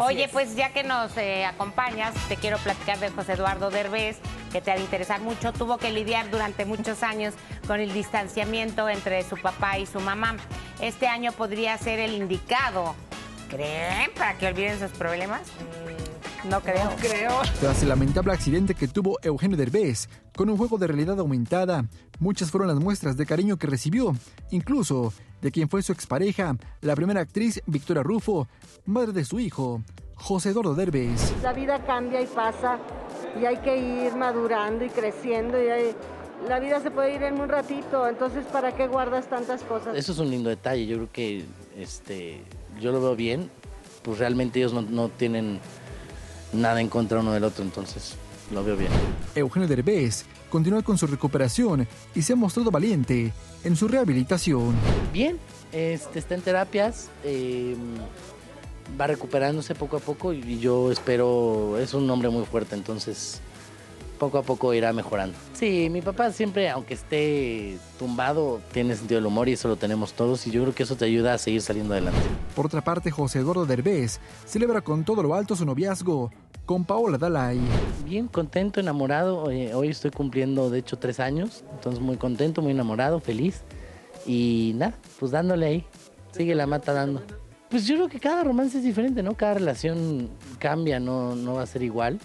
Oye, pues ya que nos acompañas, te quiero platicar de José Eduardo Derbez, que te va a interesar mucho. Tuvo que lidiar durante muchos años con el distanciamiento entre su papá y su mamá. Este año podría ser el indicado, ¿creen? Para que olviden sus problemas. No creo. No creo. Tras el lamentable accidente que tuvo Eugenio Derbez con un juego de realidad aumentada, muchas fueron las muestras de cariño que recibió, incluso de quien fue su expareja, la primera actriz Victoria Ruffo, madre de su hijo, José Eduardo Derbez. La vida cambia y pasa, y hay que ir madurando y creciendo, y la vida se puede ir en un ratito, entonces ¿para qué guardas tantas cosas? Eso es un lindo detalle, yo creo que yo lo veo bien, pues realmente ellos no tienen nada en contra uno del otro, entonces lo veo bien. Eugenio Derbez continúa con su recuperación y se ha mostrado valiente en su rehabilitación. Bien, está en terapias, va recuperándose poco a poco y yo espero, es un hombre muy fuerte, entonces poco a poco irá mejorando. Sí, mi papá siempre, aunque esté tumbado, tiene sentido del humor y eso lo tenemos todos y yo creo que eso te ayuda a seguir saliendo adelante. Por otra parte, José Eduardo Derbez celebra con todo lo alto su noviazgo con Paola Dalay. Bien contento, enamorado. Hoy estoy cumpliendo, de hecho, 3 años, entonces muy contento, muy enamorado, feliz y nada, pues dándole ahí, sigue la mata dando. Pues yo creo que cada romance es diferente, ¿no? Cada relación cambia, no va a ser igual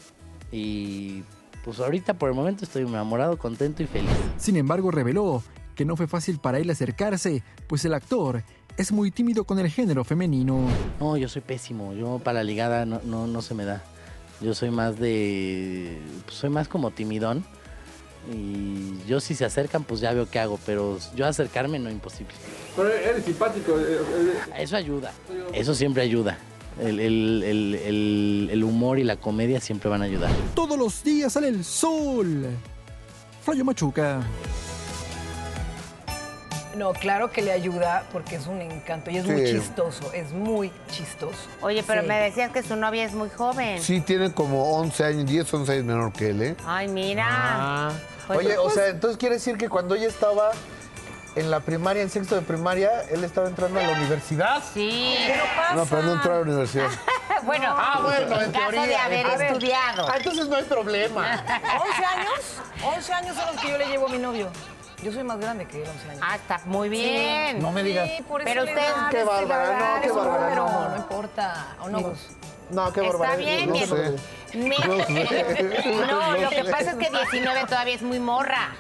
y pues ahorita por el momento estoy enamorado, contento y feliz. Sin embargo, reveló que no fue fácil para él acercarse, pues el actor es muy tímido con el género femenino. No, yo soy pésimo, yo para la ligada no se me da. Yo soy más como timidón y yo si se acercan pues ya veo qué hago, pero yo acercarme no es imposible. Pero eres simpático. Eso ayuda, eso siempre ayuda. El humor y la comedia siempre van a ayudar. Todos los días sale el sol. Rayo Machuca. No, claro que le ayuda porque es un encanto y es muy chistoso, es muy chistoso. Oye, pero me decías que su novia es muy joven. Sí, tiene como 11 años, 10, 11 años menor que él, ¿eh? Ay, mira. Ah. Oye, pues, o sea, entonces quiere decir que cuando ella estaba en la primaria, en sexto de primaria, él estaba entrando a la universidad. Sí. ¿Qué no pasa? No, pero no entró a la universidad. Bueno, en caso teoría, de haber estudiado. Entonces no hay problema. ¿11 años son los que yo le llevo a mi novio? Yo soy más grande que él, 11 años. Ah, está muy bien. Sí, no me digas. Sí, pero usted... Qué bárbara, no, qué bárbara. No importa. ¿O no? No, qué bárbara. Está bien, mi hermano. No, lo que pasa es que 19 todavía es muy morra.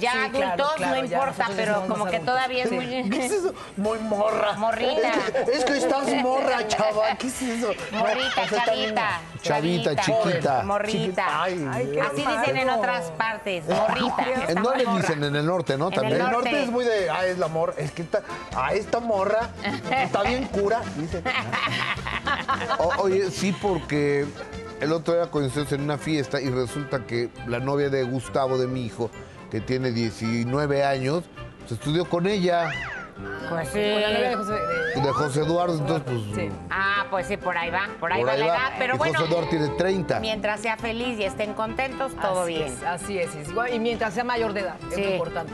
Ya sí, adultos claro, no importa, pero como que todavía es muy... ¿Qué es eso? Muy morra. Morrita. Es que estás morra, chava. ¿Qué es eso? Morrita, o sea, chavita, chiquita. Morrita. Ay, así dicen en otras partes, morrita. ¿En dónde dicen? En el norte, ¿no? También. En el norte es muy de... Ah, es la morra. Es que esta morra está bien cura. Dice. Oye, sí, porque el otro día coincidimos en una fiesta y resulta que la novia de Gustavo, de mi hijo, que tiene 19 años, se estudió con ella. Pues sí. De José Eduardo, entonces pues... Sí. Ah, pues sí, por ahí va la edad, pero y bueno... José Eduardo tiene 30. Mientras sea feliz y estén contentos, todo bien. Así es. Y mientras sea mayor de edad, es lo importante.